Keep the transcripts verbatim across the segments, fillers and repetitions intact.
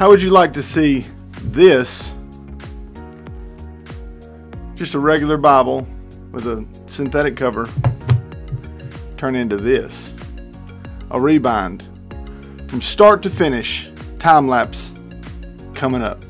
How would you like to see this? Just a regular Bible with a synthetic cover turn into this. A rebind. From start to finish, time lapse coming up.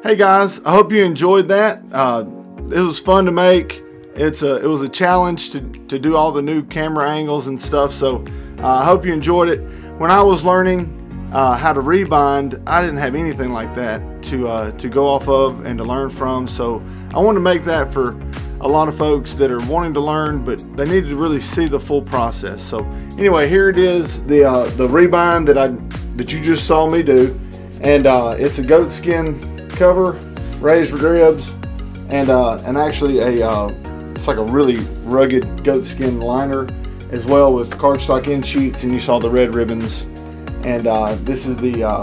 Hey guys, I hope you enjoyed that. Uh, it was fun to make. It's a, it was a challenge to, to do all the new camera angles and stuff, so uh, I hope you enjoyed it. When I was learning uh, how to rebind, I didn't have anything like that to, uh, to go off of and to learn from, so I wanted to make that for a lot of folks that are wanting to learn, but they need to really see the full process. So anyway, here it is, the, uh, the rebind that, I, that you just saw me do, and uh, it's a goat skin cover, raised ribs, and, uh, and actually a uh, it's like a really rugged goat skin liner as well with cardstock end sheets, and you saw the red ribbons. And uh, this is the, uh,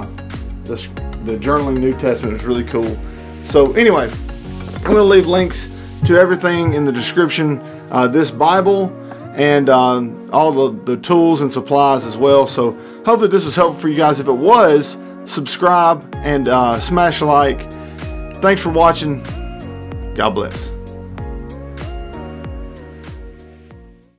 the, the Journaling New Testament. It's really cool. So anyway, I'm going to leave links to everything in the description, uh, this Bible and uh, all the, the tools and supplies as well. So hopefully this was helpful for you guys. If it was, subscribe and uh, smash a like. Thanks for watching. God bless.